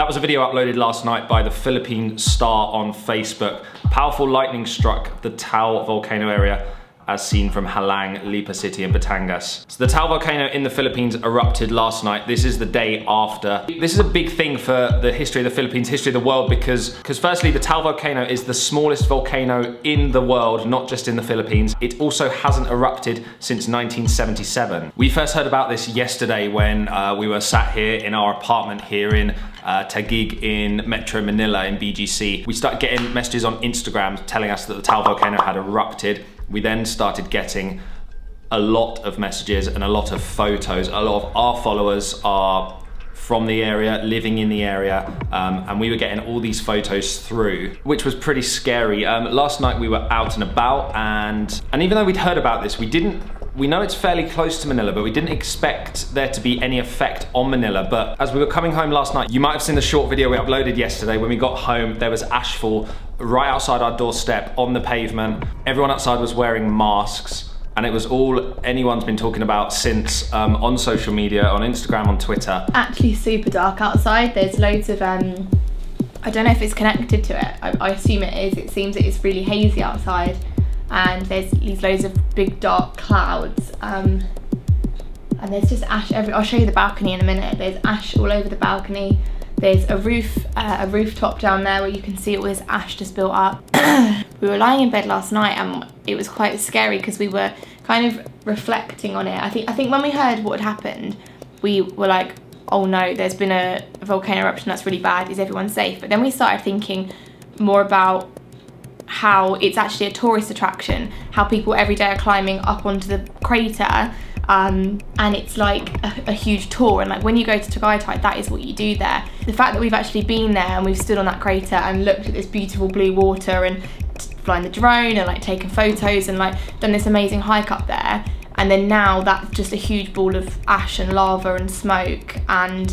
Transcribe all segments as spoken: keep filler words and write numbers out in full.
That was a video uploaded last night by the Philippine Star on Facebook. Powerful lightning struck the Taal volcano area as seen from Halang, Lipa City and Batangas. So the Taal volcano in the Philippines erupted last night. This is the day after. This is a big thing for the history of the Philippines, history of the world, because because firstly, the Taal volcano is the smallest volcano in the world, not just in the Philippines. It also hasn't erupted since nineteen seventy-seven. We first heard about this yesterday when uh, we were sat here in our apartment here in Uh, Taguig in Metro Manila in B G C. We started getting messages on Instagram telling us that the Taal volcano had erupted. We then started getting a lot of messages and a lot of photos. A lot of our followers are from the area, living in the area, um, and we were getting all these photos through, which was pretty scary. Um, last night we were out and about, and and even though we'd heard about this, we didn't We know it's fairly close to Manila, but we didn't expect there to be any effect on Manila. But as we were coming home last night, you might have seen the short video we uploaded yesterday. When we got home, there was ashfall right outside our doorstep on the pavement. Everyone outside was wearing masks. And it was all anyone's been talking about since um, on social media, on Instagram, on Twitter. Actually super dark outside. There's loads of, um, I don't know if it's connected to it. I, I assume it is. It seems that it's really hazy outside. And there's these loads of big dark clouds, um, and there's just ash every I'll show you the balcony in a minute. There's ash all over the balcony. There's a roof, uh, a rooftop down there where you can see all this ash just built up. We were lying in bed last night and it was quite scary because we were kind of reflecting on it. I think I think when we heard what had happened, we were like, oh no, there's been a volcano eruption, that's really bad, is everyone safe? But then we started thinking more about how it's actually a tourist attraction, how people every day are climbing up onto the crater, um, and it's like a, a huge tour, and like when you go to Tagaytay, that is what you do there. The fact that we've actually been there and we've stood on that crater and looked at this beautiful blue water and flying the drone and like taken photos and like done this amazing hike up there, and then now that's just a huge ball of ash and lava and smoke, and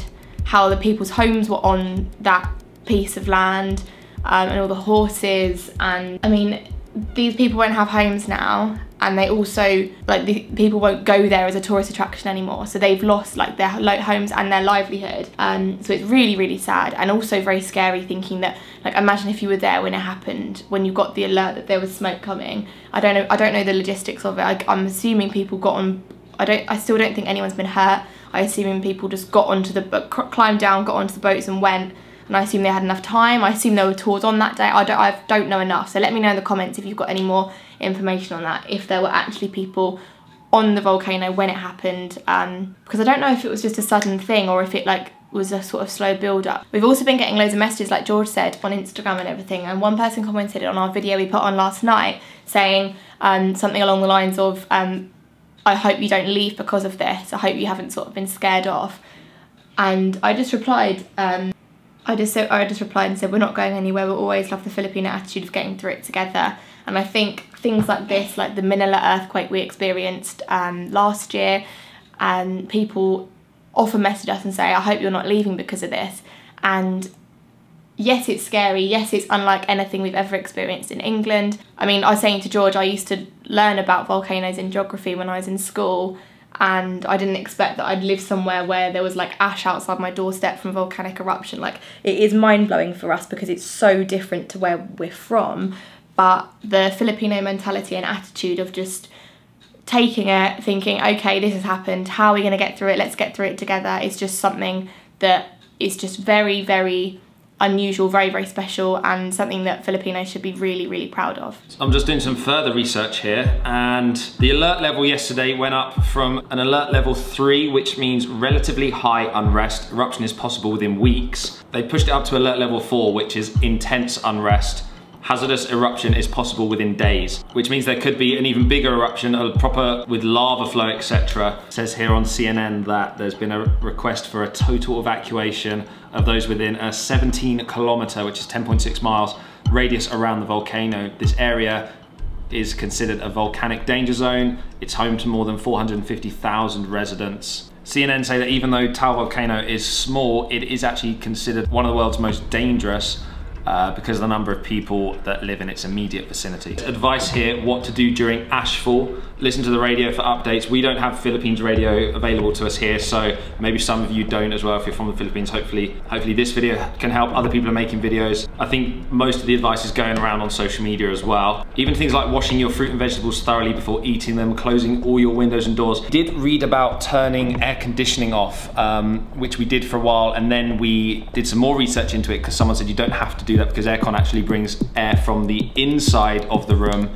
how the people's homes were on that piece of land, Um, and all the horses, and I mean these people won't have homes now, and they also like the people won't go there as a tourist attraction anymore, so they've lost like their homes and their livelihood, um, so it's really really sad, and also very scary thinking that like imagine if you were there when it happened, when you got the alert that there was smoke coming. I don't know I don't know the logistics of it. I, I'm assuming people got on I don't I still don't think anyone's been hurt. I assume people just got onto the climbed down got onto the boats and went. And I assume they had enough time. I assume there were tours on that day. I don't, I don't know enough. So let me know in the comments if you've got any more information on that, if there were actually people on the volcano when it happened. Um, because I don't know if it was just a sudden thing or if it like was a sort of slow build up. We've also been getting loads of messages, like George said, on Instagram and everything. And one person commented on our video we put on last night saying um, something along the lines of, um, I hope you don't leave because of this. I hope you haven't sort of been scared off. And I just replied, um, I just so I just replied and said, we're not going anywhere, we'll always love the Filipino attitude of getting through it together. And I think things like this, like the Manila earthquake we experienced um, last year, and um, people often message us and say, I hope you're not leaving because of this. And yes, it's scary, yes, it's unlike anything we've ever experienced in England. I mean, I was saying to George, I used to learn about volcanoes in geography when I was in school, and I didn't expect that I'd live somewhere where there was like ash outside my doorstep from volcanic eruption. Like, it is mind-blowing for us because it's so different to where we're from, but the Filipino mentality and attitude of just taking it, thinking, okay, this has happened, how are we going to get through it, let's get through it together, is just something that is just very, very unusual, very, very special, and something that Filipinos should be really, really proud of. I'm just doing some further research here, and the alert level yesterday went up from an alert level three, which means relatively high unrest. Eruption is possible within weeks. They pushed it up to alert level four, which is intense unrest. Hazardous eruption is possible within days, which means there could be an even bigger eruption, a proper with lava flow, et cetera. It says here on C N N that there's been a request for a total evacuation of those within a seventeen kilometer, which is ten point six miles, radius around the volcano. This area is considered a volcanic danger zone. It's home to more than four hundred fifty thousand residents. C N N say that even though Taal volcano is small, it is actually considered one of the world's most dangerous. Uh, because of the number of people that live in its immediate vicinity. Advice here, what to do during ashfall. listen to the radio for updates. We don't have Philippines radio available to us here, so maybe some of you don't as well if you're from the Philippines. Hopefully, hopefully this video can help other people who are making videos. I think most of the advice is going around on social media as well. Even things like washing your fruit and vegetables thoroughly before eating them, closing all your windows and doors. I did read about turning air conditioning off, um, which we did for a while, and then we did some more research into it because someone said you don't have to do that because aircon actually brings air from the inside of the room,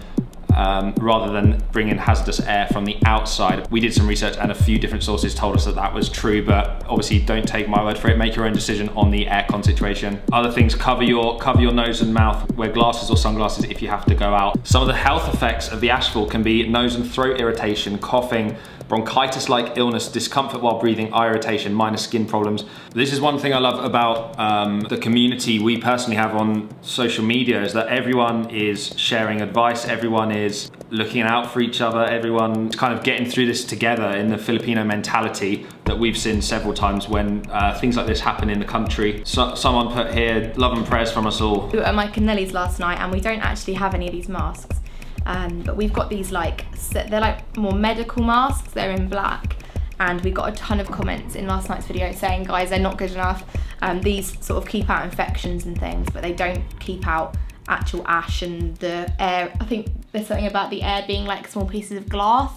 Um, rather than bring in hazardous air from the outside. We did some research and a few different sources told us that that was true, but obviously don't take my word for it. Make your own decision on the aircon situation. Other things, cover your cover your nose and mouth, wear glasses or sunglasses if you have to go out. Some of the health effects of the asphalt can be nose and throat irritation, coughing, bronchitis-like illness, discomfort while breathing, eye irritation, minor skin problems. This is one thing I love about um, the community we personally have on social media, is that everyone is sharing advice, everyone is looking out for each other, everyone's kind of getting through this together in the Filipino mentality that we've seen several times when uh, things like this happen in the country. So, someone put here, love and prayers from us all. We were at Mike and Nelly's last night and we don't actually have any of these masks. Um, but we've got these, like, they're like more medical masks, they're in black, and we got a ton of comments in last night's video saying, guys, they're not good enough, um, these sort of keep out infections and things, but they don't keep out actual ash and the air. I think there's something about the air being like small pieces of glass,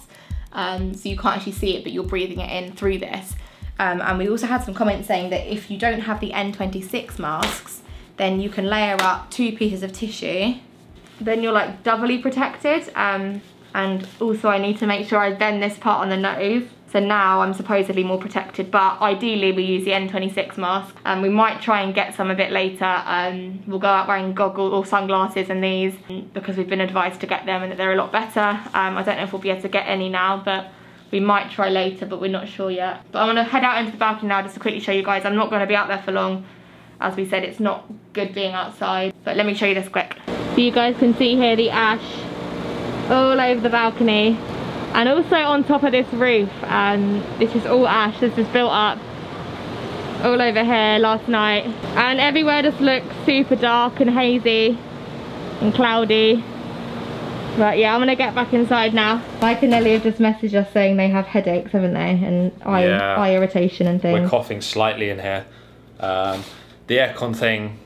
um, so you can't actually see it, but you're breathing it in through this. Um, and we also had some comments saying that if you don't have the N twenty-six masks, then you can layer up two pieces of tissue, then you're like doubly protected. Um, and also I need to make sure I bend this part on the nose. So now I'm supposedly more protected, but ideally we use the N twenty-six mask, and um, we might try and get some a bit later. Um, we'll go out wearing goggles or sunglasses and these, because we've been advised to get them and that they're a lot better. Um, I don't know if we'll be able to get any now, but we might try later, but we're not sure yet. But I'm gonna head out into the balcony now just to quickly show you guys. I'm not gonna be out there for long. As we said, it's not good being outside, but let me show you this quick. So you guys can see here the ash all over the balcony, and also on top of this roof. Um, this is all ash, this is built up all over here last night. And everywhere just looks super dark and hazy and cloudy. But yeah, I'm gonna get back inside now. Mike and Ellie have just messaged us saying they have headaches, haven't they? And eye, yeah. eye irritation and things. We're coughing slightly in here. Um, the aircon thing,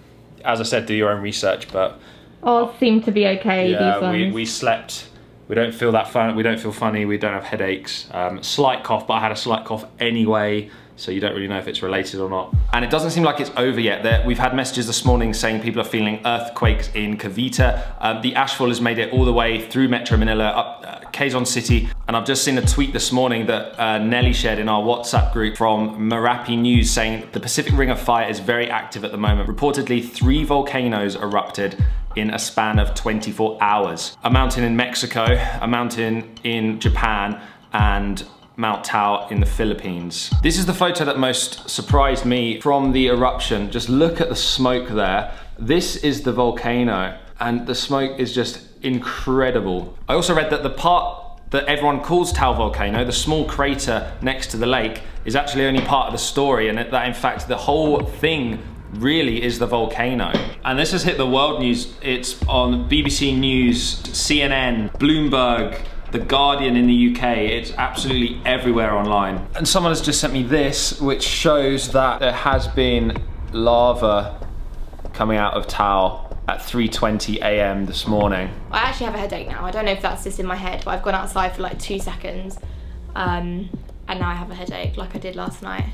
as I said, do your own research, but all seem to be okay. Yeah, these ones. We, we slept. We don't feel that fun. We don't feel funny. We don't have headaches. Um, slight cough, but I had a slight cough anyway, so you don't really know if it's related or not. And it doesn't seem like it's over yet. There, we've had messages this morning saying people are feeling earthquakes in Cavite. Um, the ashfall has made it all the way through Metro Manila, up uh, Quezon City. And I've just seen a tweet this morning that uh, Nelly shared in our WhatsApp group from Merapi News saying the Pacific Ring of Fire is very active at the moment. Reportedly, three volcanoes erupted in a span of twenty-four hours. A mountain in Mexico, a mountain in Japan, and Mount Taal in the Philippines. This is the photo that most surprised me from the eruption. Just look at the smoke there. This is the volcano, and the smoke is just incredible. I also read that the part that everyone calls Taal volcano, the small crater next to the lake, is actually only part of the story, and that in fact the whole thing really is the volcano. And this has hit the world news. It's on B B C News, C N N, Bloomberg, The Guardian in the U K. It's absolutely everywhere online. And someone has just sent me this, which shows that there has been lava coming out of Taal at three twenty a m this morning. I actually have a headache now. I don't know if that's just in my head, but I've gone outside for like two seconds um, and now I have a headache like I did last night.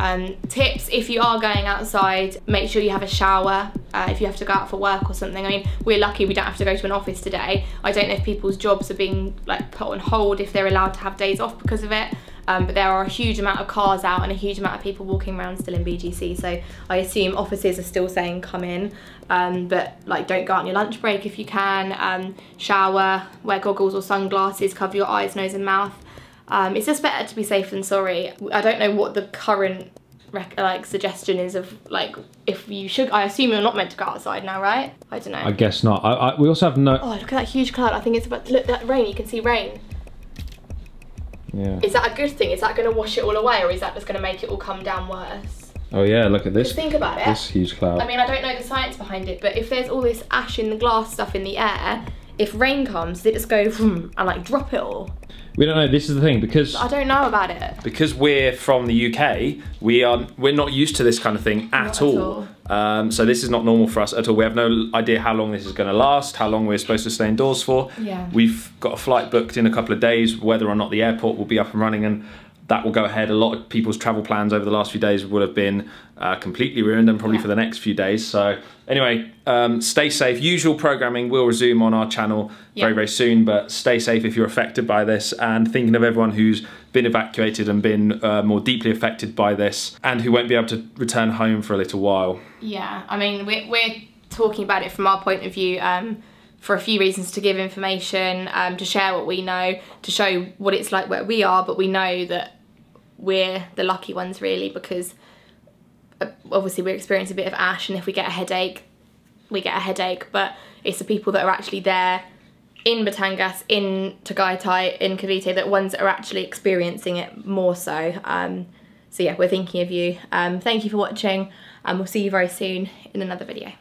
Um, tips, if you are going outside, make sure you have a shower uh, if you have to go out for work or something. I mean, we're lucky we don't have to go to an office today. I don't know if people's jobs are being like put on hold, if they're allowed to have days off because of it, um, but there are a huge amount of cars out and a huge amount of people walking around still in B G C, so I assume offices are still saying come in, um, but like don't go out on your lunch break if you can. Um, shower, wear goggles or sunglasses, cover your eyes, nose and mouth. Um, it's just better to be safe than sorry. I don't know what the current rec like suggestion is of like if you should. I assume you're not meant to go outside now, right? I don't know. I guess not. I, I, we also have no. Oh, look at that huge cloud! I think it's about to look that rain. You can see rain. Yeah. Is that a good thing? Is that going to wash it all away, or is that just going to make it all come down worse? Oh yeah, look at this. Just think about it. This huge cloud. I mean, I don't know the science behind it, but if there's all this ash in the glass stuff in the air, if rain comes, they just go and like drop it all. We don't know. This is the thing, because I don't know about it. Because we're from the U K, we are we're not used to this kind of thing at not all. At all. Um, so this is not normal for us at all. We have no idea how long this is going to last, how long we're supposed to stay indoors for. Yeah. We've got a flight booked in a couple of days, whether or not the airport will be up and running, and that will go ahead. A lot of people's travel plans over the last few days will have been uh, completely ruined, and probably yeah. for the next few days. So anyway, um, stay safe. Usual programming will resume on our channel yeah. very, very soon, but stay safe if you're affected by this, and thinking of everyone who's been evacuated and been uh, more deeply affected by this, and who won't be able to return home for a little while. Yeah, I mean, we're, we're talking about it from our point of view, um, for a few reasons, to give information, um, to share what we know, to show what it's like where we are, but we know that we're the lucky ones really, because obviously we're experiencing a bit of ash, and if we get a headache, we get a headache, but it's the people that are actually there in Batangas, in Tagaytay, in Cavite, that ones that are actually experiencing it more so. Um, so yeah, we're thinking of you. Um, thank you for watching, and we'll see you very soon in another video.